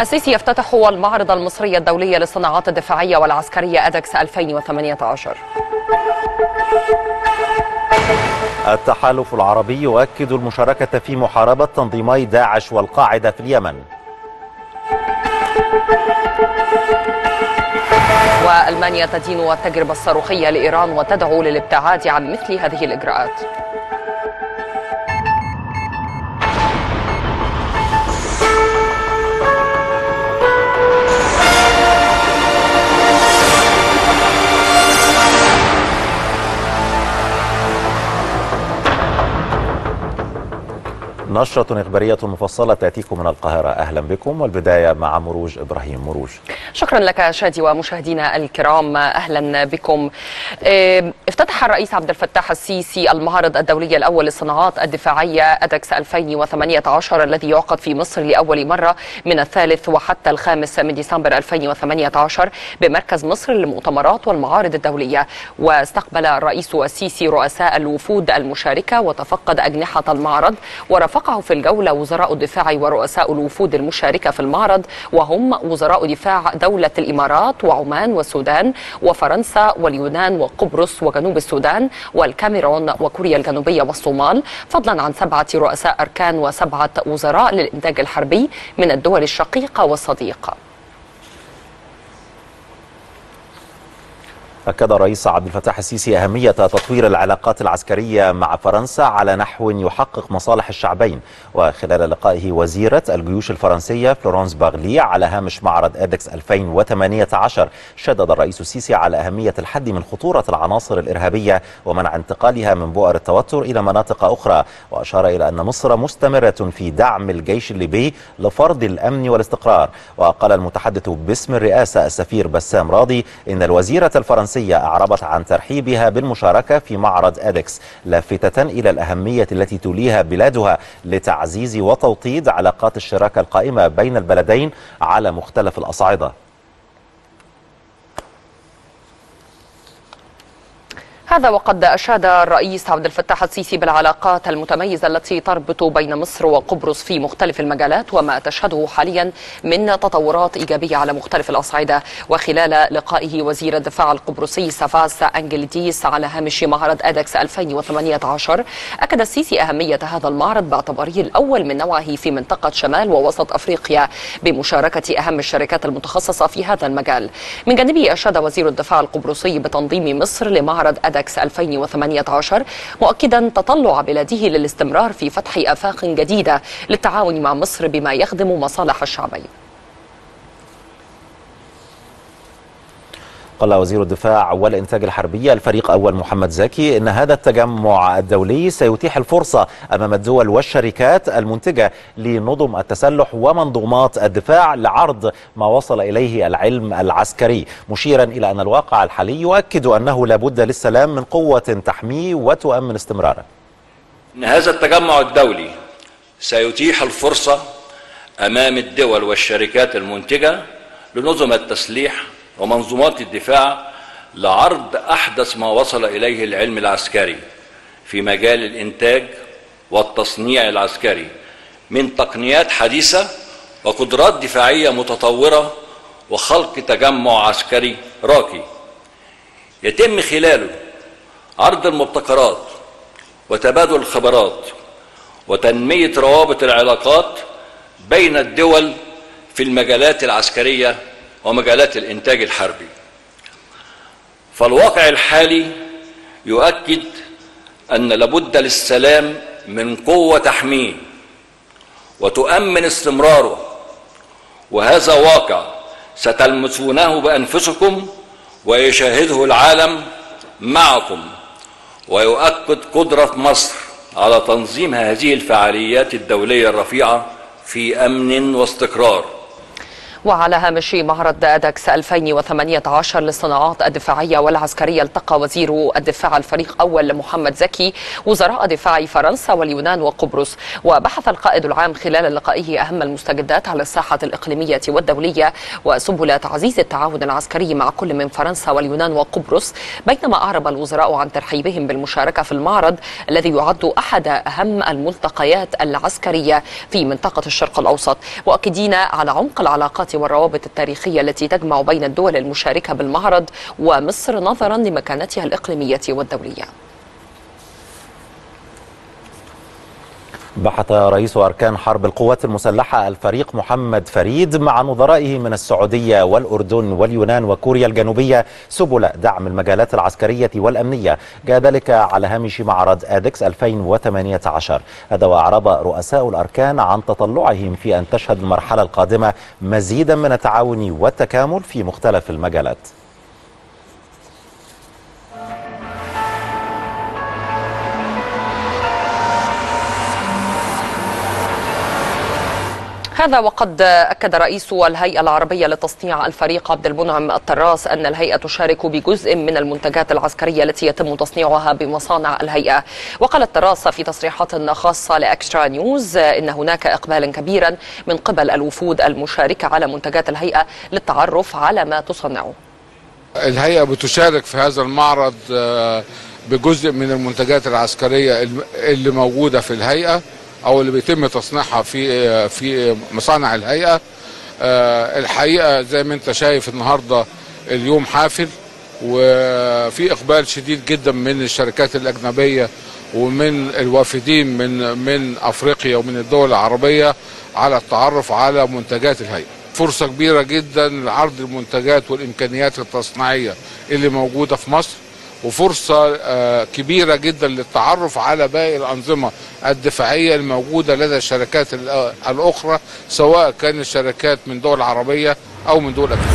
السيسي يفتتح المعرض المصري الدولي للصناعات الدفاعية والعسكرية إيديكس 2018. التحالف العربي يؤكد المشاركة في محاربة تنظيمي داعش والقاعدة في اليمن. وألمانيا تدين التجربة الصاروخية لإيران وتدعو للابتعاد عن مثل هذه الإجراءات. نشرة إخبارية مفصلة تأتيكم من القاهرة. أهلا بكم، والبداية مع مروج إبراهيم. مروج. شكرا لك شادي، ومشاهدينا الكرام أهلا بكم. افتتح الرئيس عبد الفتاح السيسي المعرض الدولي الأول للصناعات الدفاعية إيديكس 2018 الذي يعقد في مصر لأول مرة من الثالث وحتى الخامس من ديسمبر 2018 بمركز مصر للمؤتمرات والمعارض الدولية. واستقبل الرئيس السيسي رؤساء الوفود المشاركة وتفقد أجنحة المعرض، ورفق في الجولة وزراء الدفاع ورؤساء الوفود المشاركة في المعرض، وهم وزراء دفاع دولة الإمارات وعمان والسودان وفرنسا واليونان وقبرص وجنوب السودان والكاميرون وكوريا الجنوبية والصومال، فضلا عن 7 رؤساء أركان و7 وزراء للإنتاج الحربي من الدول الشقيقة والصديقة. أكد الرئيس عبد الفتاح السيسي أهمية تطوير العلاقات العسكرية مع فرنسا على نحو يحقق مصالح الشعبين، وخلال لقائه وزيرة الجيوش الفرنسية فلورنس باغلي على هامش معرض إيديكس 2018 شدد الرئيس السيسي على أهمية الحد من خطورة العناصر الإرهابية ومنع انتقالها من بؤر التوتر إلى مناطق أخرى، وأشار إلى أن مصر مستمرة في دعم الجيش الليبي لفرض الأمن والاستقرار. وقال المتحدث باسم الرئاسة السفير بسام راضي إن الوزيرة الفرنسية أعربت عن ترحيبها بالمشاركة في معرض إيديكس، لافتة إلى الأهمية التي توليها بلادها لتعزيز وتوطيد علاقات الشراكة القائمة بين البلدين على مختلف الأصعدة. هذا وقد أشاد الرئيس عبد الفتاح السيسي بالعلاقات المتميزة التي تربط بين مصر وقبرص في مختلف المجالات وما تشهده حاليا من تطورات إيجابية على مختلف الأصعدة. وخلال لقائه وزير الدفاع القبرصي سافاس أنجليديس على هامش معرض إيديكس 2018 أكد السيسي أهمية هذا المعرض باعتباره الأول من نوعه في منطقة شمال ووسط أفريقيا بمشاركة أهم الشركات المتخصصة في هذا المجال. من جانبه أشاد وزير الدفاع القبرصي بتنظيم مصر لمعرض إيديكس 2018 مؤكدا تطلع بلاده للاستمرار في فتح آفاق جديدة للتعاون مع مصر بما يخدم مصالح الشعبين. قال وزير الدفاع والإنتاج الحربي الفريق أول محمد زكي إن هذا التجمع الدولي سيتيح الفرصة أمام الدول والشركات المنتجة لنظم التسلح ومنظومات الدفاع لعرض ما وصل إليه العلم العسكري، مشيرا إلى أن الواقع الحالي يؤكد أنه لا بد للسلام من قوة تحميه وتؤمن استمراره. إن هذا التجمع الدولي سيتيح الفرصة أمام الدول والشركات المنتجة لنظم التسليح ومنظومات الدفاع لعرض أحدث ما وصل إليه العلم العسكري في مجال الإنتاج والتصنيع العسكري من تقنيات حديثة وقدرات دفاعية متطورة وخلق تجمع عسكري راقي يتم خلاله عرض المبتكرات وتبادل الخبرات وتنمية روابط العلاقات بين الدول في المجالات العسكرية ومجالات الإنتاج الحربي. فالواقع الحالي يؤكد أن لابد للسلام من قوة تحميه وتؤمن استمراره، وهذا واقع ستلمسونه بأنفسكم ويشاهده العالم معكم، ويؤكد قدرة مصر على تنظيم هذه الفعاليات الدولية الرفيعة في أمن واستقرار. وعلى هامش معرض إيديكس 2018 للصناعات الدفاعية والعسكرية التقى وزير الدفاع الفريق أول محمد زكي وزراء دفاع فرنسا واليونان وقبرص، وبحث القائد العام خلال لقائه أهم المستجدات على الساحة الإقليمية والدولية وسبل تعزيز التعاون العسكري مع كل من فرنسا واليونان وقبرص، بينما أعرب الوزراء عن ترحيبهم بالمشاركة في المعرض الذي يعد أحد أهم الملتقيات العسكرية في منطقة الشرق الأوسط، وأكدين على عمق العلاقات والروابط التاريخية التي تجمع بين الدول المشاركة بالمعرض ومصر نظرا لمكانتها الإقليمية والدولية. بحث رئيس أركان حرب القوات المسلحة الفريق محمد فريد مع نظرائه من السعودية والأردن واليونان وكوريا الجنوبية سبل دعم المجالات العسكرية والأمنية، جاء ذلك على هامش معرض إيديكس 2018. هذا وأعرب رؤساء الأركان عن تطلعهم في أن تشهد المرحلة القادمة مزيدا من التعاون والتكامل في مختلف المجالات. هذا وقد أكد رئيس الهيئة العربية لتصنيع الفريق عبد المنعم الطراس أن الهيئة تشارك بجزء من المنتجات العسكرية التي يتم تصنيعها بمصانع الهيئة. وقال الطراس في تصريحات خاصة لإكسترا نيوز إن هناك إقبالا كبيرا من قبل الوفود المشاركة على منتجات الهيئة للتعرف على ما تصنعه. الهيئة بتشارك في هذا المعرض بجزء من المنتجات العسكرية اللي موجودة في الهيئة أو اللي بيتم تصنيعها في مصانع الهيئة. الحقيقة زي ما أنت شايف النهاردة اليوم حافل، وفي إقبال شديد جدا من الشركات الأجنبية ومن الوافدين من أفريقيا ومن الدول العربية على التعرف على منتجات الهيئة. فرصة كبيرة جدا لعرض المنتجات والإمكانيات التصنيعية اللي موجودة في مصر، وفرصة كبيرة جدا للتعرف على باقي الأنظمة الدفاعية الموجودة لدى الشركات الأخرى، سواء كانت شركات من دول عربية أو من دول أجنبية.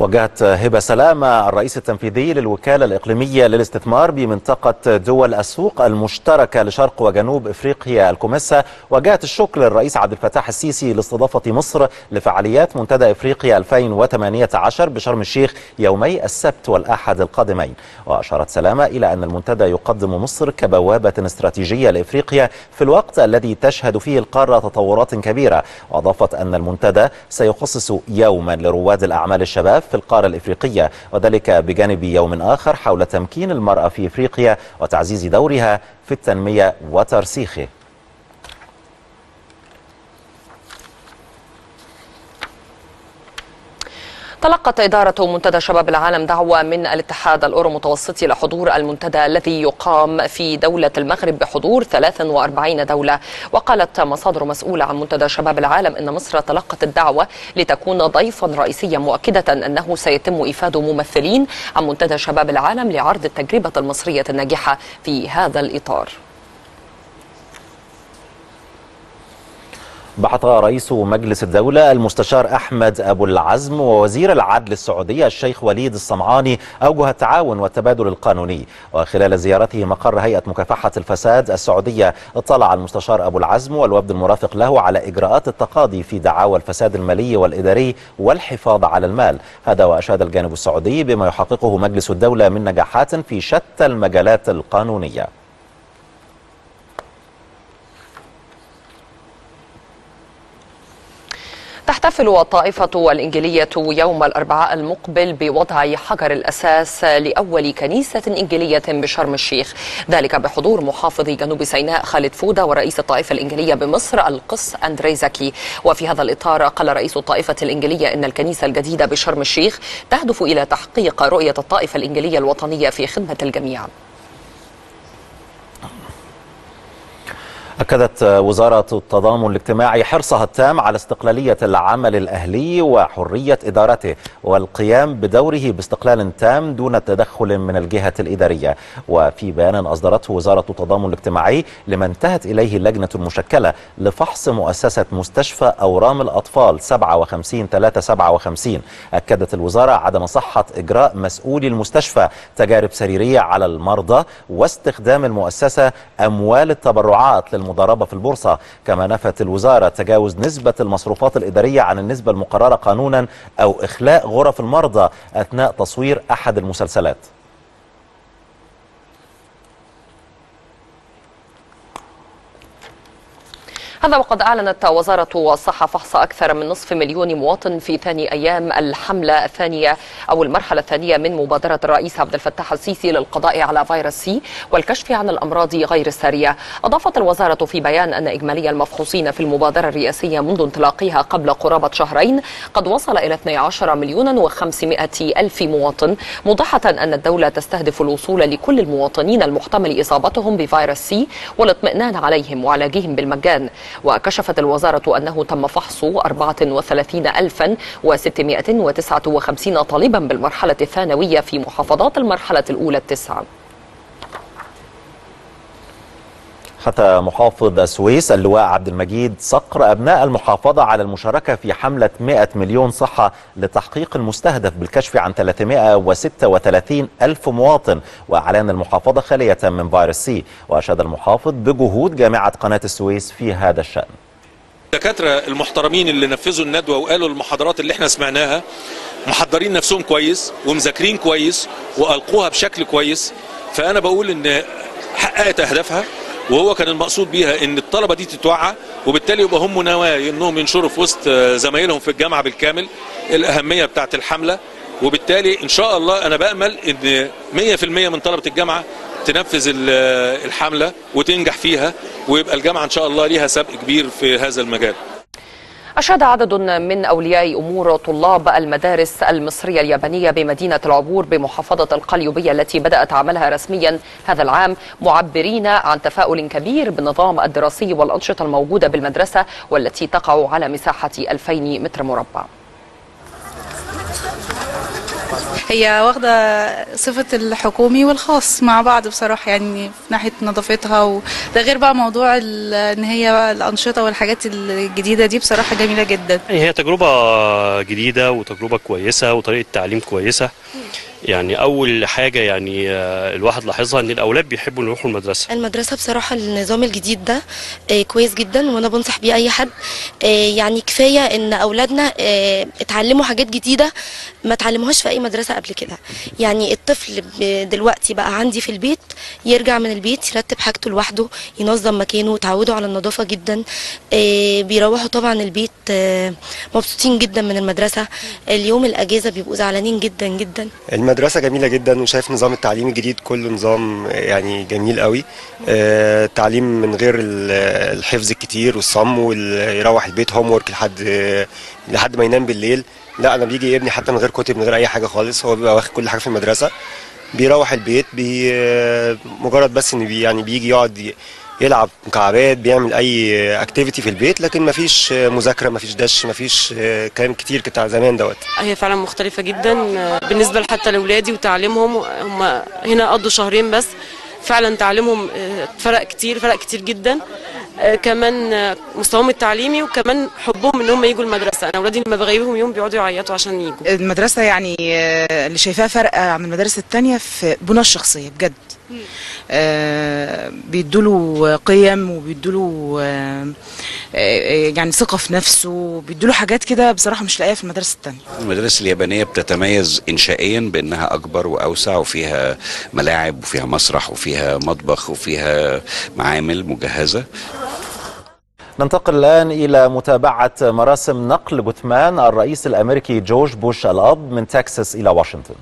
وجهت هبه سلامه الرئيس التنفيذي للوكاله الاقليميه للاستثمار بمنطقه دول السوق المشتركه لشرق وجنوب افريقيا الكوميسا، وجهت الشكر للرئيس عبد الفتاح السيسي لاستضافه مصر لفعاليات منتدى افريقيا 2018 بشرم الشيخ يومي السبت والاحد القادمين. واشارت سلامه الى ان المنتدى يقدم مصر كبوابه استراتيجيه لافريقيا في الوقت الذي تشهد فيه القاره تطورات كبيره، واضافت ان المنتدى سيخصص يوما لرواد الاعمال الشباب في القارة الإفريقية، وذلك بجانب يوم آخر حول تمكين المرأة في إفريقيا وتعزيز دورها في التنمية وترسيخه. تلقت إدارة منتدى شباب العالم دعوة من الاتحاد الأورو متوسطي لحضور المنتدى الذي يقام في دولة المغرب بحضور 43 دولة. وقالت مصادر مسؤولة عن منتدى شباب العالم إن مصر تلقت الدعوة لتكون ضيفا رئيسيا، مؤكدة أنه سيتم إفاد ممثلين عن منتدى شباب العالم لعرض التجربة المصرية الناجحة في هذا الإطار. بحث رئيس مجلس الدولة المستشار أحمد أبو العزم ووزير العدل السعودية الشيخ وليد الصمعاني أوجه التعاون والتبادل القانوني. وخلال زيارته مقر هيئة مكافحة الفساد السعودية اطلع المستشار أبو العزم والوفد المرافق له على إجراءات التقاضي في دعاوى الفساد المالي والإداري والحفاظ على المال. هذا وأشاد الجانب السعودي بما يحققه مجلس الدولة من نجاحات في شتى المجالات القانونية. تحتفل الطائفة الإنجيلية يوم الأربعاء المقبل بوضع حجر الأساس لأول كنيسة إنجيلية بشرم الشيخ، ذلك بحضور محافظ جنوب سيناء خالد فوده ورئيس الطائفة الإنجيلية بمصر القس اندري زكي. وفي هذا الإطار قال رئيس الطائفة الإنجيلية إن الكنيسة الجديدة بشرم الشيخ تهدف إلى تحقيق رؤية الطائفة الإنجيلية الوطنية في خدمة الجميع. أكدت وزارة التضامن الاجتماعي حرصها التام على استقلالية العمل الأهلي وحرية إدارته والقيام بدوره باستقلال تام دون تدخل من الجهة الإدارية. وفي بيان أصدرته وزارة التضامن الاجتماعي لما انتهت إليه اللجنة المشكلة لفحص مؤسسة مستشفى أورام الأطفال 57-357، أكدت الوزارة عدم صحة إجراء مسؤولي المستشفى تجارب سريرية على المرضى واستخدام المؤسسة أموال التبرعات للمستشفى المضاربة في البورصة. كما نفت الوزارة تجاوز نسبة المصروفات الإدارية عن النسبة المقررة قانونا أو إخلاء غرف المرضى أثناء تصوير أحد المسلسلات. هذا وقد أعلنت وزارة الصحة فحص أكثر من نصف مليون مواطن في ثاني أيام الحملة الثانية أو المرحلة الثانية من مبادرة الرئيس عبد الفتاح السيسي للقضاء على فيروس سي والكشف عن الأمراض غير السارية. أضافت الوزارة في بيان أن إجمالي المفحوصين في المبادرة الرئاسية منذ انطلاقها قبل قرابة شهرين قد وصل إلى 12 مليون و500 ألف مواطن، موضحة أن الدولة تستهدف الوصول لكل المواطنين المحتمل إصابتهم بفيروس سي والاطمئنان عليهم وعلاجهم بالمجان. وكشفت الوزارة أنه تم فحص 34,659 طالبا بالمرحلة الثانوية في محافظات المرحلة الأولى 9. حتى محافظ السويس اللواء عبد المجيد صقر أبناء المحافظة على المشاركة في حملة 100 مليون صحة لتحقيق المستهدف بالكشف عن 336 ألف مواطن وإعلان المحافظة خالية من فيروس سي. وأشاد المحافظ بجهود جامعة قناة السويس في هذا الشأن. الدكاترة المحترمين اللي نفذوا الندوة وقالوا المحاضرات اللي احنا سمعناها محضرين نفسهم كويس ومذاكرين كويس وألقوها بشكل كويس، فأنا بقول إن حققت أهدافها وهو كان المقصود بيها ان الطلبه دي تتوعى، وبالتالي يبقى هم نوايا انهم ينشروا في وسط زمايلهم في الجامعه بالكامل الاهميه بتاعه الحمله، وبالتالي ان شاء الله انا بامل ان 100% من طلبه الجامعه تنفذ الحمله وتنجح فيها ويبقى الجامعه ان شاء الله ليها سبق كبير في هذا المجال. أشاد عدد من أولياء أمور طلاب المدارس المصرية اليابانية بمدينة العبور بمحافظة القليوبية التي بدأت عملها رسميا هذا العام معبرين عن تفاؤل كبير بالنظام الدراسي والأنشطة الموجودة بالمدرسة والتي تقع على مساحة 2000 متر مربع. هي واخدة صفة الحكومي والخاص مع بعض بصراحة، يعني في ناحية نظافتها وده غير بقى موضوع ان هي الأنشطة والحاجات الجديدة دي بصراحة جميلة جدا. يعني هي تجربة جديدة وتجربة كويسة وطريقة تعليم كويسة. يعني أول حاجة يعني الواحد لاحظها إن الأولاد بيحبوا يروحوا المدرسة. المدرسة بصراحة النظام الجديد ده كويس جدا وأنا بنصح بيه أي حد، يعني كفاية إن أولادنا اتعلموا حاجات جديدة ما اتعلموهاش في أي مدرسة قبل كده. يعني الطفل دلوقتي بقى عندي في البيت يرجع من البيت يرتب حاجته لوحده، ينظم مكانه، اتعودوا على النظافة جدا، بيروحوا طبعا البيت مبسوطين جدا من المدرسة. اليوم الأجازة بيبقوا زعلانين جدا جدا. المدرسة جميلة جدا وشايف نظام التعليم الجديد كله نظام يعني جميل قوي. تعليم من غير الحفظ الكتير والصم ويروح البيت هوم ورك لحد ما ينام بالليل. لا انا بيجي ابني حتى من غير كتب من غير اي حاجة خالص، هو بيبقى واخد كل حاجة في المدرسة، بيروح البيت مجرد بس ان يعني بيجي يقعد يلعب مكعبات، بيعمل اي اكتيفيتي في البيت، لكن مفيش مذاكره، مفيش دش، مفيش كلام كتير بتاع زمان دوت. هي فعلا مختلفه جدا بالنسبه حتى لاولادي وتعليمهم. هم هنا قضوا شهرين بس، فعلا تعليمهم فرق كتير جدا، كمان مستواهم التعليمي وكمان حبهم ان هم يجوا المدرسه. انا اولادي لما بغيبهم يوم بيقعدوا يعيطوا عشان يجوا المدرسه. يعني اللي شايفاه فرق عن المدارس الثانيه في بناء الشخصيه بجد. بيدوا له قيم وبيدوا له يعني ثقه في نفسه، بيدوا له حاجات كده بصراحه مش لاقيها في المدارس الثانيه. المدارس اليابانيه بتتميز انشائيا بانها اكبر واوسع وفيها ملاعب وفيها مسرح وفيها مطبخ وفيها معامل مجهزه. ننتقل الآن إلى متابعة مراسم نقل جثمان الرئيس الأمريكي جورج بوش الأب من تكساس إلى واشنطن.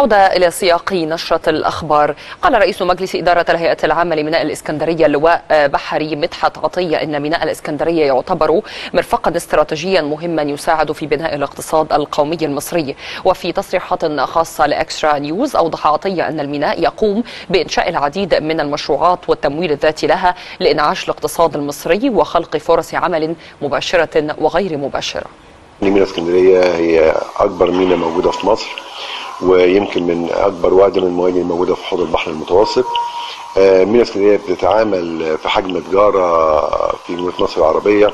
عودة إلى سياق نشرة الأخبار، قال رئيس مجلس إدارة الهيئة العامة لميناء الإسكندرية اللواء بحري مدحت عطيه أن ميناء الإسكندرية يعتبر مرفقا استراتيجيا مهما يساعد في بناء الاقتصاد القومي المصري. وفي تصريحات خاصة لإكسترا نيوز أوضح عطيه أن الميناء يقوم بإنشاء العديد من المشروعات والتمويل الذاتي لها لإنعاش الاقتصاد المصري وخلق فرص عمل مباشرة وغير مباشرة. ميناء اسكندريه هي اكبر ميناء موجوده في مصر، ويمكن من اكبر وأقدم المياه الموجوده في حوض البحر المتوسط. ميناء اسكندريه بتتعامل في حجم تجاره في مدينه نصر العربيه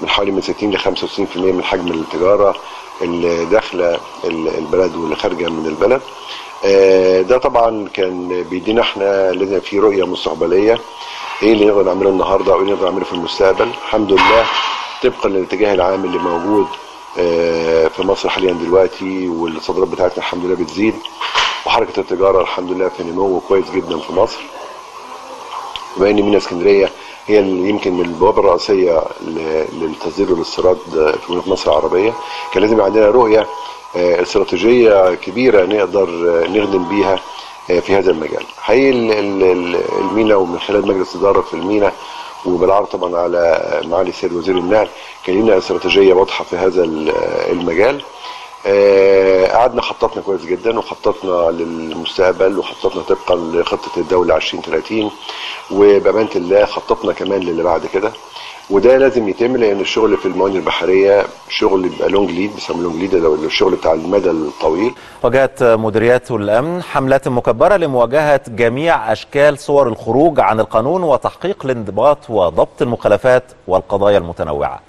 من حوالي من 60 ل 65% من حجم التجاره اللي داخله البلد واللي خارجه من البلد. ده طبعا كان بيدينا احنا لازم في رؤيه مستقبليه، ايه اللي نقدر نعمله النهارده وايه اللي نقدر نعمله في المستقبل. الحمد لله طبقا للاتجاه العام اللي موجود في مصر حاليا دلوقتي، والصادرات بتاعتنا الحمد لله بتزيد، وحركه التجاره الحمد لله في نمو كويس جدا في مصر. بما ان ميناء اسكندريه هي يمكن البوابه الرئيسيه للتصدير والاستيراد في مدينه نصر العربيه، كان لازم عندنا رؤيه استراتيجيه كبيره نقدر نخدم بيها في هذا المجال. حقيقي الميناء ومن خلال مجلس اداره في الميناء وبالعرض طبعا على معالي السيد وزير النقل كان لنا استراتيجيه واضحه في هذا المجال. قعدنا خططنا كويس جدا وخططنا للمستقبل وخططنا طبقا لخطه الدوله 2030، وبامانه الله خططنا كمان للي بعد كده، وده لازم يتم لان الشغل في الموانئ البحريه شغل بيبقى لونج ليد، بيسموه لونج ليد او الشغل بتاع المدى الطويل. واجهت مديريات الامن حملات مكبره لمواجهه جميع اشكال صور الخروج عن القانون وتحقيق الانضباط وضبط المخالفات والقضايا المتنوعه.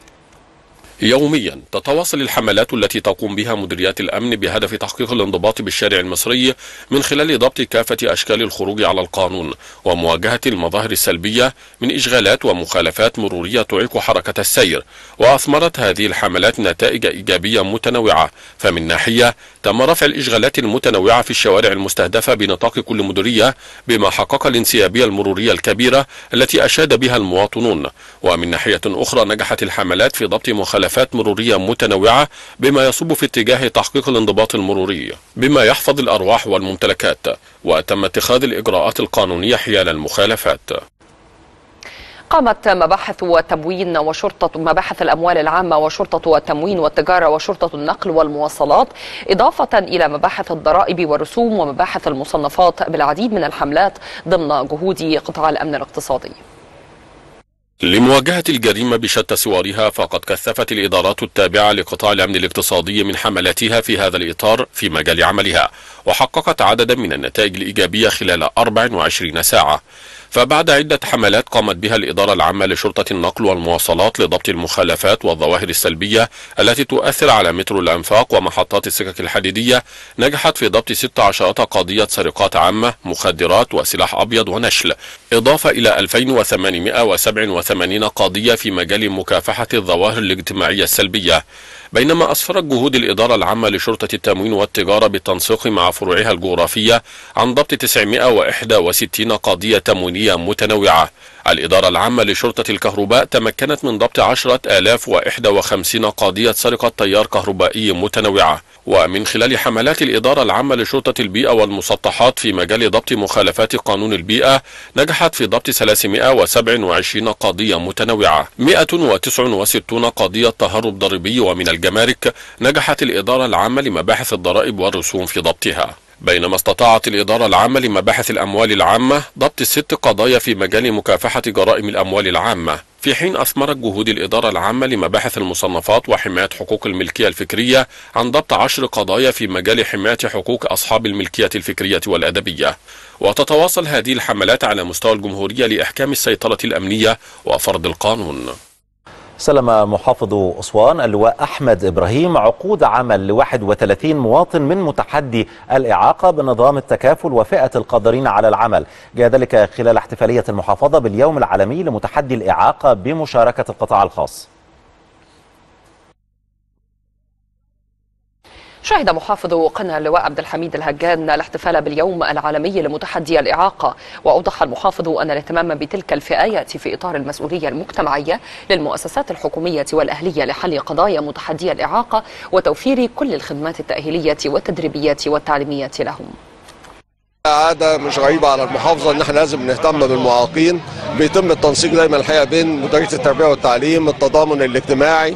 يوميا تتواصل الحملات التي تقوم بها مديريات الأمن بهدف تحقيق الانضباط بالشارع المصري من خلال ضبط كافة أشكال الخروج على القانون ومواجهة المظاهر السلبية من إشغالات ومخالفات مرورية تعيق حركة السير. وأثمرت هذه الحملات نتائج إيجابية متنوعة، فمن ناحية تم رفع الإشغالات المتنوعة في الشوارع المستهدفة بنطاق كل مديرية بما حقق الانسيابية المرورية الكبيرة التي أشاد بها المواطنون، ومن ناحية أخرى نجحت الحملات في ضبط مخالفات مرورية متنوعة بما يصب في اتجاه تحقيق الانضباط المروري بما يحفظ الأرواح والممتلكات، وتم اتخاذ الإجراءات القانونية حيال المخالفات. قامت مباحث التموين وشرطة مباحث الأموال العامة وشرطة التموين والتجارة وشرطة النقل والمواصلات إضافة إلى مباحث الضرائب والرسوم ومباحث المصنفات بالعديد من الحملات ضمن جهود قطاع الأمن الاقتصادي. لمواجهة الجريمة بشتى صورها، فقد كثفت الإدارات التابعة لقطاع الأمن الاقتصادي من حملاتها في هذا الإطار في مجال عملها، وحققت عددا من النتائج الإيجابية خلال 24 ساعة. فبعد عدة حملات قامت بها الإدارة العامة لشرطة النقل والمواصلات لضبط المخالفات والظواهر السلبية التي تؤثر على مترو الأنفاق ومحطات السكك الحديدية، نجحت في ضبط 16 قضية سرقات عامة، مخدرات وسلاح أبيض ونشل، إضافة إلى 2887 قضية في مجال مكافحة الظواهر الاجتماعية السلبية. بينما أسفرت جهود الإدارة العامة لشرطة التموين والتجارة بالتنسيق مع فروعها الجغرافية عن ضبط 961 قضية تموينية متنوعة. الإدارة العامة لشرطة الكهرباء تمكنت من ضبط 10,051 قضية سرقة تيار كهربائي متنوعة. ومن خلال حملات الإدارة العامة لشرطة البيئة والمسطحات في مجال ضبط مخالفات قانون البيئة، نجحت في ضبط 327 قضية متنوعة، 169 قضية تهرب ضريبي ومن الجمارك نجحت الإدارة العامة لمباحث الضرائب والرسوم في ضبطها. بينما استطاعت الإدارة العامة لمباحث الأموال العامة ضبط 6 قضايا في مجال مكافحة جرائم الأموال العامة، في حين أثمرت جهود الإدارة العامة لمباحث المصنفات وحماية حقوق الملكية الفكرية عن ضبط 10 قضايا في مجال حماية حقوق أصحاب الملكية الفكرية والأدبية. وتتواصل هذه الحملات على مستوى الجمهورية لإحكام السيطرة الأمنية وفرض القانون. سلم محافظ أسوان اللواء أحمد إبراهيم عقود عمل ل 31 مواطن من متحدي الإعاقة بنظام التكافل وفئة القادرين على العمل، جاء ذلك خلال احتفالية المحافظة باليوم العالمي لمتحدي الإعاقة بمشاركة القطاع الخاص. شهد محافظ قنا اللواء عبد الحميد الهجان الاحتفال باليوم العالمي لمتحدي الإعاقة، وأوضح المحافظ أن الاهتمام بتلك الفئة يأتي في إطار المسؤولية المجتمعية للمؤسسات الحكومية والأهلية لحل قضايا متحدي الإعاقة وتوفير كل الخدمات التأهيلية والتدريبية والتعليمية لهم. عادة مش غريبة على المحافظة ان احنا لازم نهتم بالمعاقين، بيتم التنسيق دايما الحقيقة بين مديرية التربية والتعليم، التضامن الاجتماعي،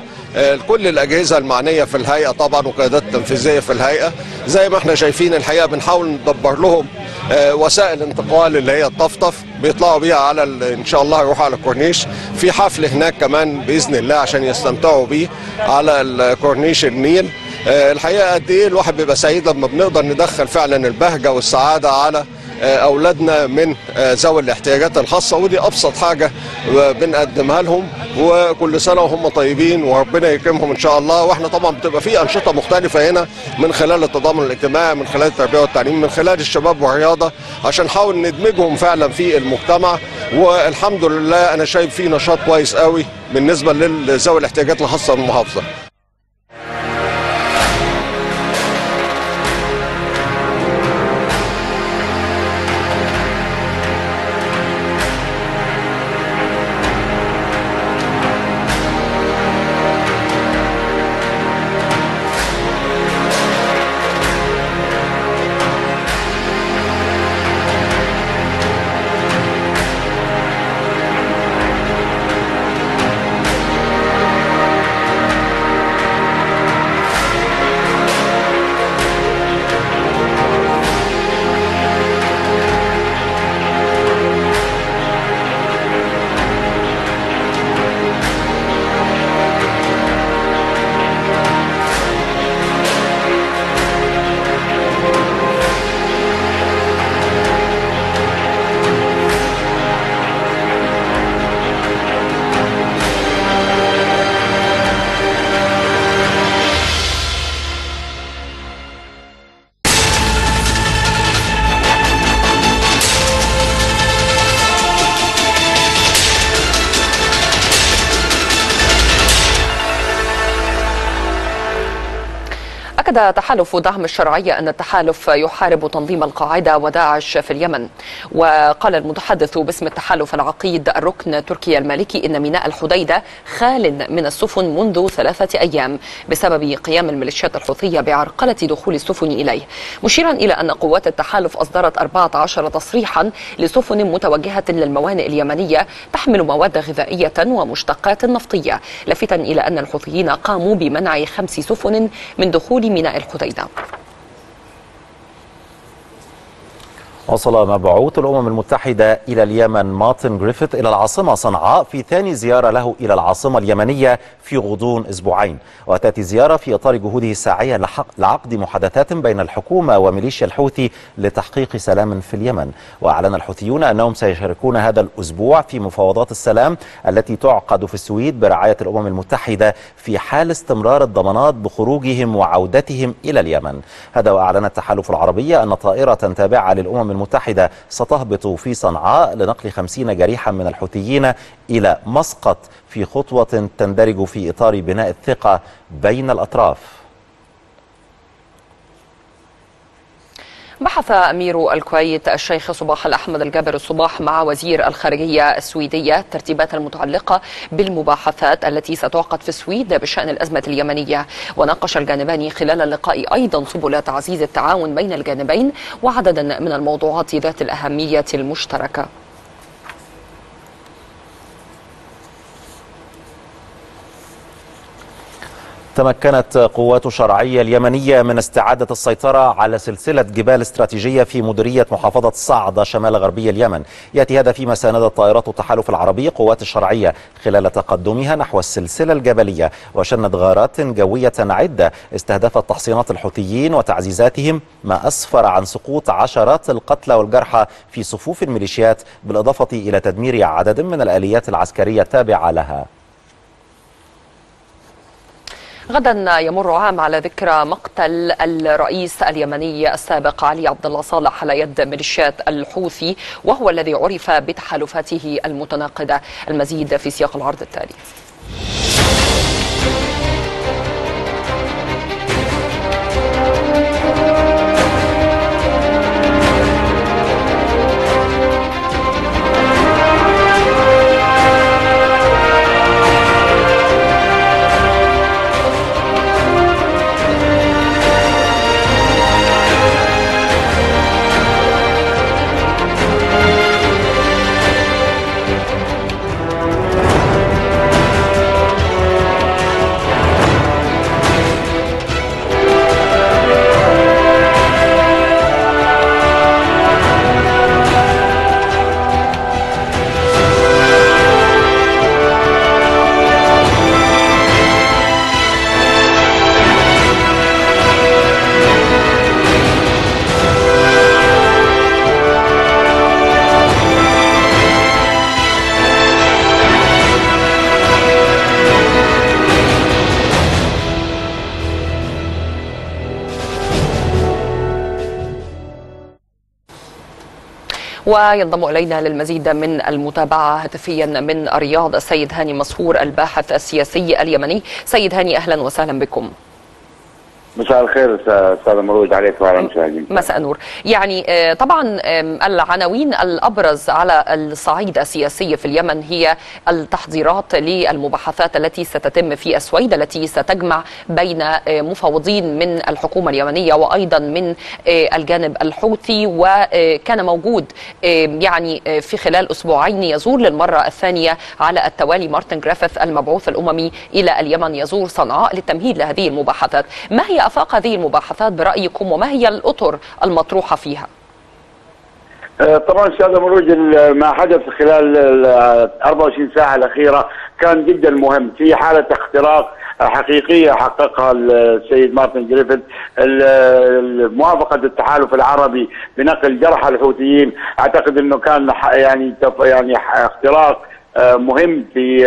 كل الأجهزة المعنية في الهيئة طبعا وقيادات التنفيذية في الهيئة. زي ما احنا شايفين الحقيقة بنحاول ندبر لهم وسائل انتقال اللي هي الطفطف، بيطلعوا بيها على ان شاء الله يروحوا على الكورنيش، في حفل هناك كمان بإذن الله عشان يستمتعوا بيه على الكورنيش النيل. الحقيقة قد ايه الواحد بيبقى سعيد لما بنقدر ندخل فعلا البهجة والسعادة على أولادنا من ذوي الاحتياجات الخاصة، ودي أبسط حاجة بنقدمها لهم، وكل سنة وهم طيبين وربنا يكرمهم إن شاء الله. وإحنا طبعا بتبقى في أنشطة مختلفة هنا من خلال التضامن الاجتماعي، من خلال التربية والتعليم، من خلال الشباب والرياضة، عشان نحاول ندمجهم فعلا في المجتمع. والحمد لله أنا شايف فيه نشاط كويس قوي بالنسبة لذوي الاحتياجات الخاصة بالمحافظة. أكد تحالف دعم الشرعية أن التحالف يحارب تنظيم القاعدة وداعش في اليمن. وقال المتحدث باسم التحالف العقيد الركن تركي المالكي إن ميناء الحديدة خال من السفن منذ 3 أيام بسبب قيام الميليشيات الحوثية بعرقلة دخول السفن إليه، مشيرا إلى أن قوات التحالف أصدرت 14 تصريحا لسفن متوجهة للموانئ اليمنية تحمل مواد غذائية ومشتقات نفطية، لافتا إلى أن الحوثيين قاموا بمنع 5 سفن من دخول ميناء الحديدة. وصل مبعوث الأمم المتحدة إلى اليمن مارتن غريفيث إلى العاصمة صنعاء في ثاني زيارة له إلى العاصمة اليمنية في غضون أسبوعين، وتأتي زيارة في إطار جهوده الساعية لعقد محادثات بين الحكومة وميليشيا الحوثي لتحقيق سلام في اليمن. وأعلن الحوثيون أنهم سيشاركون هذا الأسبوع في مفاوضات السلام التي تعقد في السويد برعاية الأمم المتحدة في حال استمرار الضمانات بخروجهم وعودتهم إلى اليمن. هذا وأعلن التحالف العربي أن طائرة تابعة للأمم المتحدة ستهبط في صنعاء لنقل 50 جريحا من الحوثيين إلى مسقط في خطوة تندرج في إطار بناء الثقة بين الأطراف. بحث أمير الكويت الشيخ صباح الأحمد الجابر الصباح مع وزير الخارجية السويدية الترتيبات المتعلقة بالمباحثات التي ستعقد في السويد بشأن الأزمة اليمنية، وناقش الجانبان خلال اللقاء أيضا سبل تعزيز التعاون بين الجانبين وعددا من الموضوعات ذات الأهمية المشتركة. تمكنت قوات الشرعية اليمنية من استعادة السيطرة على سلسلة جبال استراتيجية في مديرية محافظة صعدة شمال غربي اليمن. يأتي هذا فيما ساندت طائرات التحالف العربي قوات الشرعية خلال تقدمها نحو السلسلة الجبلية، وشنت غارات جوية عدة استهدفت تحصينات الحوثيين وتعزيزاتهم، ما أسفر عن سقوط عشرات القتلى والجرحى في صفوف الميليشيات، بالإضافة إلى تدمير عدد من الآليات العسكرية التابعة لها. غدا يمر عام على ذكرى مقتل الرئيس اليمني السابق علي عبدالله صالح على يد ميليشيات الحوثي، وهو الذي عرف بتحالفاته المتناقضة. المزيد في سياق العرض التالي. وينضم إلينا للمزيد من المتابعة هاتفيا من الرياض السيد هاني مصهور الباحث السياسي اليمني. سيد هاني أهلا وسهلا بكم. مساء الخير استاذ مروج، عليك وعلى المشاهدين. مساء النور. يعني طبعا العناوين الابرز على الصعيد السياسي في اليمن هي التحضيرات للمباحثات التي ستتم في السويد، التي ستجمع بين مفاوضين من الحكومه اليمنيه وايضا من الجانب الحوثي. وكان موجود يعني في خلال اسبوعين يزور للمره الثانيه على التوالي مارتن غريفيث المبعوث الاممي الى اليمن، يزور صنعاء للتمهيد لهذه المباحثات. ما هي آفاق هذه المباحثات برأيكم وما هي الأطر المطروحة فيها؟ طبعا استاذ مروج، ما حدث خلال 24 ساعة الأخيرة كان جدا مهم، في حالة اختراق حقيقية حققها السيد مارتن غريفيث، موافقة التحالف العربي بنقل جرحى الحوثيين. اعتقد انه كان يعني اختراق مهم في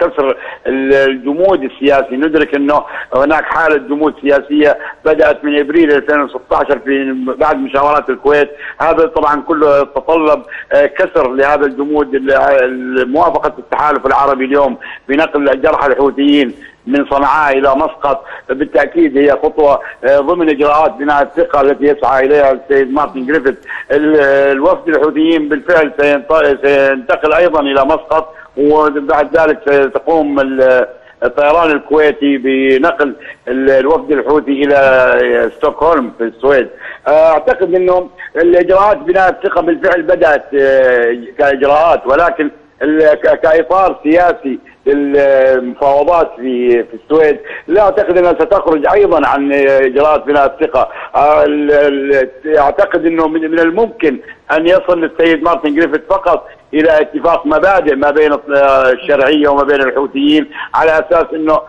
كسر الجمود السياسي. ندرك انه هناك حاله جمود سياسيه بدات من ابريل 2016 في بعد مشاورات الكويت. هذا طبعا كله تطلب كسر لهذا الجمود. موافقه التحالف العربي اليوم بنقل جرحى الحوثيين من صنعاء الى مسقط بالتاكيد هي خطوه ضمن اجراءات بناء الثقه التي يسعى اليها السيد مارتن غريفيث. الوفد الحوثيين بالفعل سينتقل ايضا الى مسقط، وبعد ذلك ستقوم الطيران الكويتي بنقل الوفد الحوثي الى ستوكهولم في السويد. اعتقد انه الاجراءات بناء الثقه بالفعل بدات كاجراءات، ولكن كاطار سياسي المفاوضات في السويد لا اعتقد انها ستخرج ايضا عن اجراءات بناء الثقه. اعتقد انه من الممكن ان يصل السيد مارتن غريفيث فقط الى اتفاق مبادئ ما بين الشرعيه وما بين الحوثيين، على اساس انه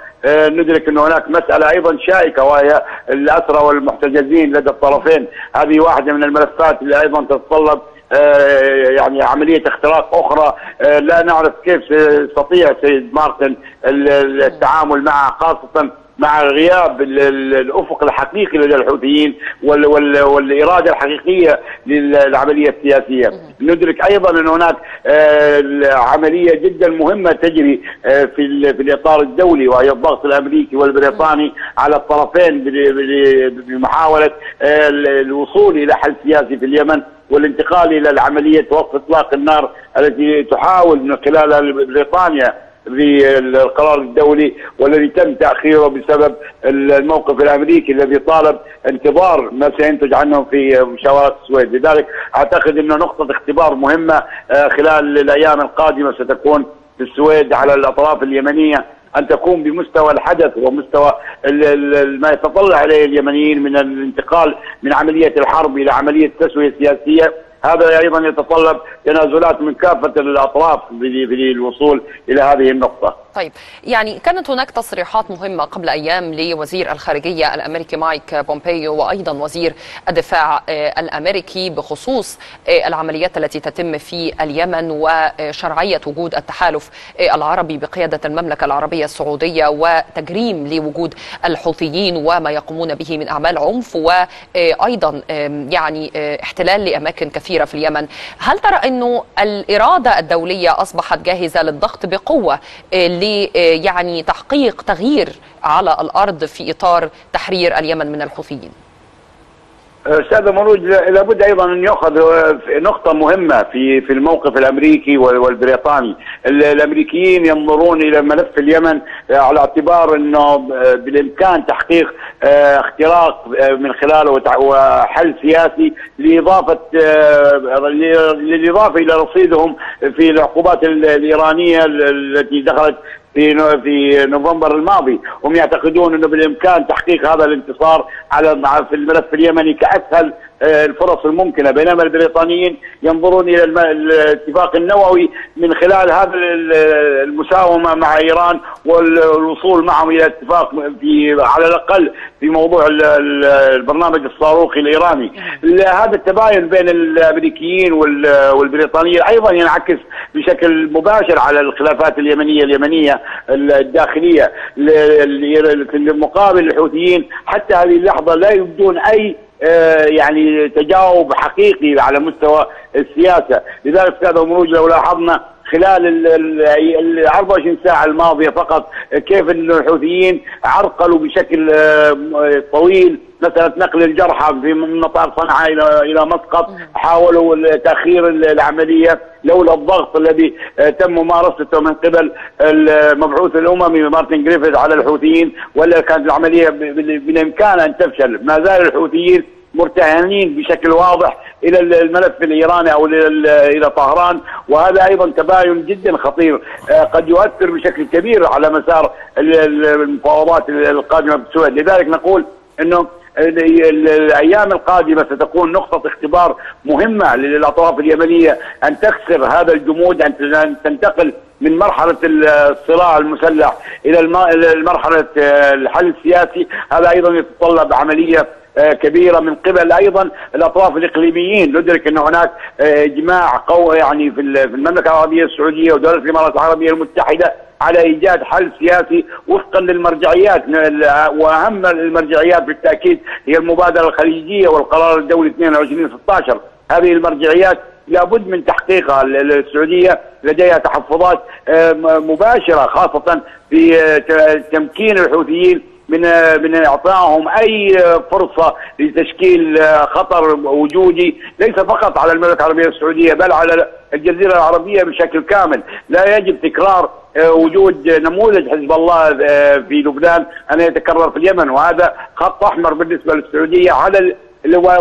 ندرك انه هناك مساله ايضا شائكه وهي الاسرى والمحتجزين لدى الطرفين. هذه واحده من الملفات اللي ايضا تتطلب يعني عملية اختراق أخرى. لا نعرف كيف يستطيع السيد مارتن التعامل معها، خاصة مع غياب الأفق الحقيقي لدى الحوثيين والإرادة الحقيقية للعملية السياسية. ندرك أيضا أن هناك عملية جدا مهمة تجري في الإطار الدولي، وهي الضغط الأمريكي والبريطاني على الطرفين بمحاولة الوصول إلى حل سياسي في اليمن والانتقال إلى عملية وقف إطلاق النار التي تحاول من خلالها بريطانيا بالقرار الدولي والذي تم تأخيره بسبب الموقف الأمريكي الذي طالب انتظار ما سينتج عنه في مشاورات السويد. لذلك أعتقد أنه نقطة اختبار مهمة خلال الأيام القادمة ستكون في السويد على الأطراف اليمنية، أن تقوم بمستوى الحدث ومستوى ما يتطلع إليه اليمنيين من الانتقال من عملية الحرب إلى عملية تسوية سياسية. هذا أيضا يتطلب تنازلات من كافة الأطراف للوصول إلى هذه النقطة. طيب، يعني كانت هناك تصريحات مهمة قبل أيام لوزير الخارجية الأمريكي مايك بومبيو وأيضا وزير الدفاع الأمريكي بخصوص العمليات التي تتم في اليمن وشرعية وجود التحالف العربي بقيادة المملكة العربية السعودية وتجريم لوجود الحوثيين وما يقومون به من أعمال عنف وأيضا يعني احتلال لأماكن كثيرة في اليمن. هل ترى أنه الإرادة الدولية أصبحت جاهزة للضغط بقوة يعني تحقيق تغيير على الأرض في إطار تحرير اليمن من الحوثيين؟ أستاذ مروج، لابد أيضا أن يأخذ نقطة مهمة في الموقف الأمريكي والبريطاني. الأمريكيين ينظرون إلى ملف اليمن على اعتبار أنه بالإمكان تحقيق اختراق من خلاله وحل سياسي للإضافة إلى رصيدهم في العقوبات الإيرانية التي دخلت في نوفمبر الماضي. هم يعتقدون انه بالامكان تحقيق هذا الانتصار في الملف اليمني كاسهل الفرص الممكنه، بينما البريطانيين ينظرون الى الاتفاق النووي من خلال هذا المساومه مع ايران والوصول معهم الى اتفاق على الاقل في موضوع البرنامج الصاروخي الايراني. هذا التباين بين الامريكيين والبريطانيين ايضا ينعكس بشكل مباشر على الخلافات اليمنيه الداخليه. في المقابل الحوثيين حتى هذه اللحظه لا يبدون اي يعني تجاوب حقيقي على مستوى السياسه، لذلك استاذ مروج لو لاحظنا خلال ال 24 ساعه الماضيه فقط كيف الحوثيين عرقلوا بشكل طويل مساله نقل الجرحى من مطار صنعاء الى مسقط، حاولوا تاخير العمليه لولا الضغط الذي تم ممارسته من قبل المبعوث الاممي مارتن غريفيث على الحوثيين، ولا كانت العمليه بالامكان ان تفشل. ما زال الحوثيين مرتهنين بشكل واضح الى الملف الايراني او الى طهران، وهذا ايضا تباين جدا خطير قد يؤثر بشكل كبير على مسار المفاوضات القادمه بسوريا. لذلك نقول انه الايام القادمه ستكون نقطه اختبار مهمه للاطراف اليمنيه ان تكسر هذا الجمود، ان تنتقل من مرحله الصراع المسلح الى مرحله الحل السياسي. هذا ايضا يتطلب عمليه كبيرة من قبل أيضا الأطراف الإقليميين. ندرك أن هناك إجماع قوي يعني في المملكة العربية السعودية ودولة الإمارات العربية المتحدة على إيجاد حل سياسي وفقا للمرجعيات، وأهم المرجعيات بالتأكيد هي المبادرة الخليجية والقرار الدولي 22/16. هذه المرجعيات لابد من تحقيقها. السعودية لديها تحفظات مباشرة خاصة في تمكين الحوثيين من اعطائهم اي فرصه لتشكيل خطر وجودي ليس فقط على المملكه العربيه السعوديه بل على الجزيره العربيه بشكل كامل. لا يجب تكرار وجود نموذج حزب الله في لبنان ان يتكرر في اليمن، وهذا خط احمر بالنسبه للسعوديه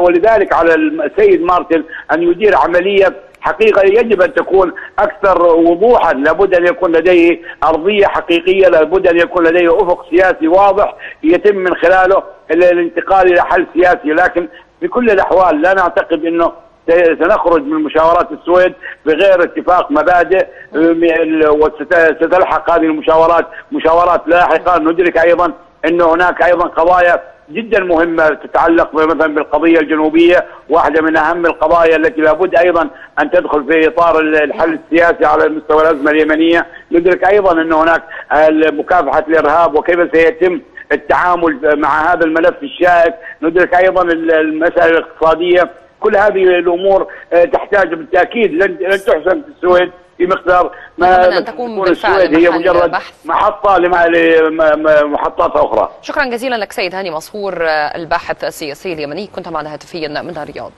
ولذلك على السيد مارتن ان يدير عمليه حقيقة يجب أن تكون أكثر وضوحا. لابد أن يكون لديه أرضية حقيقية، لابد أن يكون لديه أفق سياسي واضح يتم من خلاله الانتقال إلى حل سياسي. لكن بكل الأحوال لا نعتقد أنه سنخرج من مشاورات السويد بغير اتفاق مبادئ، وستلحق هذه المشاورات مشاورات لاحقة. ندرك أيضا أن هناك أيضا قضايا جدا مهمة تتعلق مثلا بالقضية الجنوبية، واحدة من أهم القضايا التي لابد أيضا أن تدخل في إطار الحل السياسي على مستوى الأزمة اليمنية. ندرك أيضا أن هناك مكافحة الإرهاب وكيف سيتم التعامل مع هذا الملف الشائك. ندرك أيضا المسألة الاقتصادية. كل هذه الأمور تحتاج بالتأكيد لن تحسم في السويد بمقدار ما تكون السويد هي مجرد محطة لمحطات أخرى. شكرا جزيلا لك سيد هاني مصهور الباحث السياسي اليمني، كنت معنا هاتفيا من الرياض.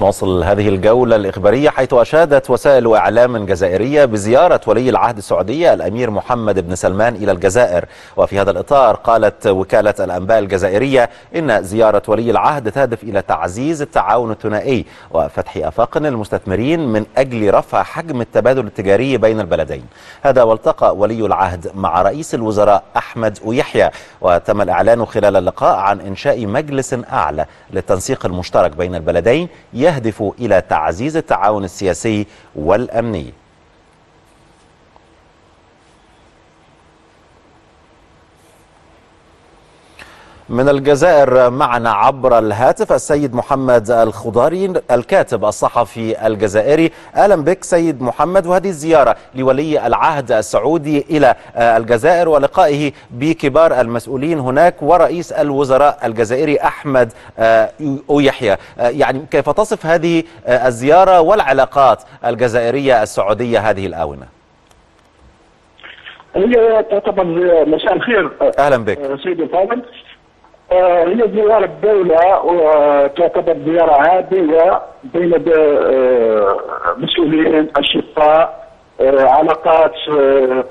نواصل هذه الجولة الإخبارية حيث أشادت وسائل إعلام جزائرية بزيارة ولي العهد السعودية الأمير محمد بن سلمان إلى الجزائر. وفي هذا الإطار قالت وكالة الأنباء الجزائرية إن زيارة ولي العهد تهدف إلى تعزيز التعاون الثنائي وفتح آفاق للمستثمرين من أجل رفع حجم التبادل التجاري بين البلدين. هذا والتقى ولي العهد مع رئيس الوزراء أحمد أويحيى، وتم الإعلان خلال اللقاء عن إنشاء مجلس أعلى للتنسيق المشترك بين البلدين يهدف إلى تعزيز التعاون السياسي والأمني. من الجزائر معنا عبر الهاتف السيد محمد الخضاري الكاتب الصحفي الجزائري. أهلا بك سيد محمد، وهذه الزيارة لولي العهد السعودي إلى الجزائر ولقائه بكبار المسؤولين هناك ورئيس الوزراء الجزائري أحمد أويحيى، يعني كيف تصف هذه الزيارة والعلاقات الجزائرية السعودية هذه الآونة؟ هي تعتبر مساء الخير. أهلا بك سيدي الفاضل. هي زيارة الدولة وتعتبر زيارة عادية بين مسؤولين أشقاء، علاقات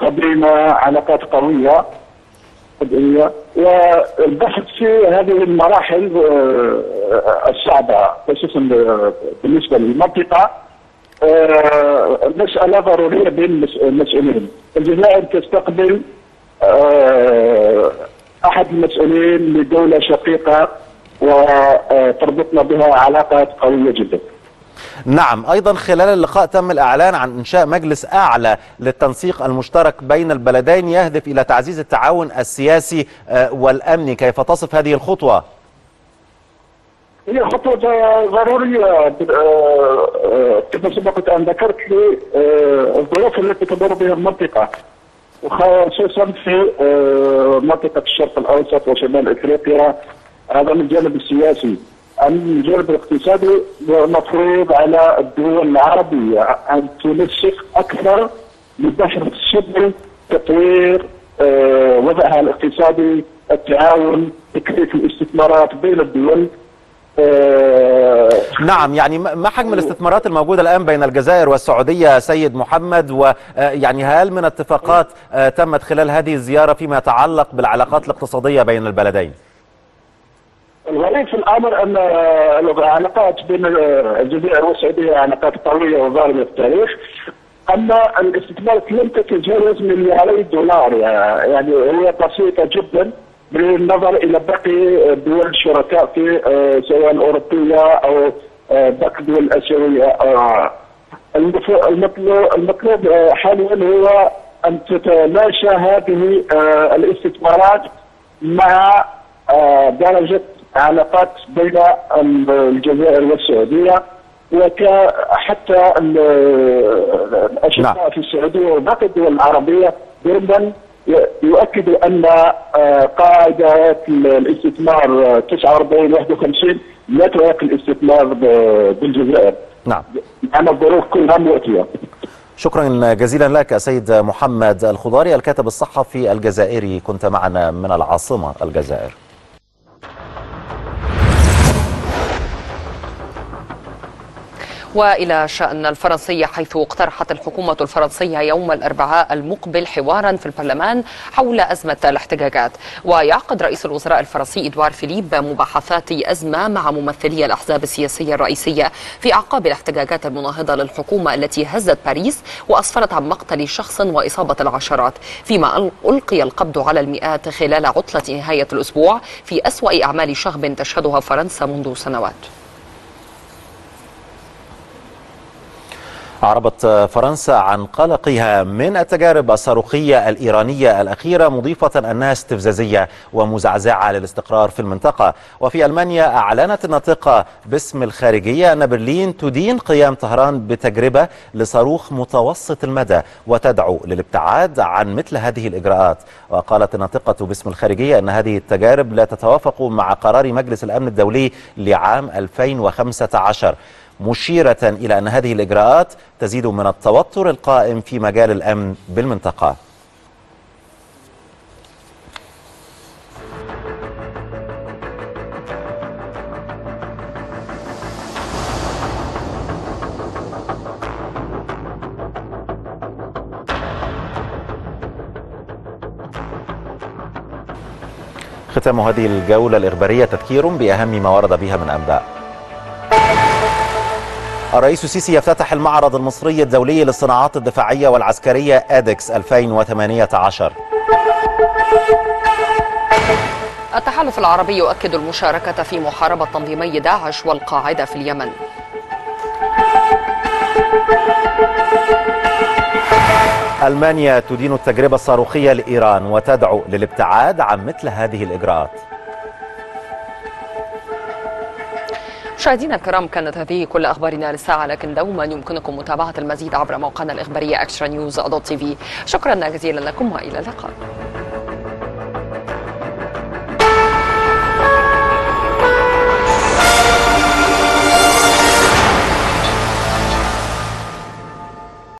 قديمة، علاقات قوية والبحث في هذه المراحل الصعبة خصوصا بالنسبة للمنطقة. مسألة ضرورية بين المسؤولين. الجزائر تستقبل أحد المسؤولين لدولة شقيقة وتربطنا بها علاقات قوية جدا. نعم، أيضا خلال اللقاء تم الإعلان عن إنشاء مجلس أعلى للتنسيق المشترك بين البلدين يهدف إلى تعزيز التعاون السياسي والأمني، كيف تصف هذه الخطوة؟ هي خطوة ضرورية كما سبقت أن ذكرت للظروف التي تدور بها المنطقة، وخصوصا في منطقة الشرق الأوسط وشمال إفريقيا. هذا من الجانب السياسي. من الجانب الاقتصادي مفروض على الدول العربية أن تنسق أكثر لبحث سبل تطوير وضعها الاقتصادي، التعاون، تكثيف الاستثمارات بين الدول. نعم، يعني ما حجم الاستثمارات الموجودة الآن بين الجزائر والسعودية سيد محمد، ويعني هل من اتفاقات تمت خلال هذه الزيارة فيما يتعلق بالعلاقات الاقتصادية بين البلدين؟ الغريب في الأمر أن العلاقات بين الجزائر والسعودية علاقات قوية وظالمة في التاريخ، أما الاستثمارات لم تتجاوز ملياري دولار، يعني هي بسيطة جدا بالنظر الى باقي الدول الشركاء في سواء الاوروبيه او باقي الدول الاسيويه. المطلوب حاليا هو ان تتماشى هذه الاستثمارات مع درجه علاقات بين الجزائر والسعوديه، وحتى الاشقاء في السعوديه وباقي الدول العربيه ضمن يؤكد أن قاعدة الاستثمار 49-51 لا تعيق الاستثمار بالجزائر. نعم، أنا الظروف كلها مؤتية. شكرا جزيلا لك سيد محمد الخضاري الكاتب الصحفي الجزائري، كنت معنا من العاصمة الجزائر. وإلى شأن الفرنسي، حيث اقترحت الحكومة الفرنسية يوم الأربعاء المقبل حوارا في البرلمان حول أزمة الاحتجاجات. ويعقد رئيس الوزراء الفرنسي إدوار فيليب مباحثات أزمة مع ممثلي الأحزاب السياسية الرئيسية في أعقاب الاحتجاجات المناهضة للحكومة التي هزت باريس وأسفرت عن مقتل شخص وإصابة العشرات، فيما ألقي القبض على المئات خلال عطلة نهاية الأسبوع في أسوأ أعمال شغب تشهدها فرنسا منذ سنوات. أعربت فرنسا عن قلقها من التجارب الصاروخية الإيرانية الأخيرة، مضيفة أنها استفزازية ومزعزعة للاستقرار في المنطقة. وفي ألمانيا أعلنت الناطقة باسم الخارجية أن برلين تدين قيام طهران بتجربة لصاروخ متوسط المدى وتدعو للابتعاد عن مثل هذه الإجراءات. وقالت الناطقة باسم الخارجية أن هذه التجارب لا تتوافق مع قرار مجلس الأمن الدولي لعام 2015، مشيرة إلى أن هذه الإجراءات تزيد من التوتر القائم في مجال الأمن بالمنطقة. ختام هذه الجولة الإخبارية تذكير بأهم ما ورد بها من أنباء. الرئيس السيسي يفتتح المعرض المصري الدولي للصناعات الدفاعية والعسكرية إيديكس 2018. التحالف العربي يؤكد المشاركة في محاربة تنظيمي داعش والقاعدة في اليمن. ألمانيا تدين التجربة الصاروخية لإيران وتدعو للابتعاد عن مثل هذه الإجراءات. مشاهدينا الكرام، كانت هذه كل أخبارنا للساعة، لكن دوما يمكنكم متابعة المزيد عبر موقعنا الإخباري extranews.tv. شكرا جزيلا لكم وإلى اللقاء.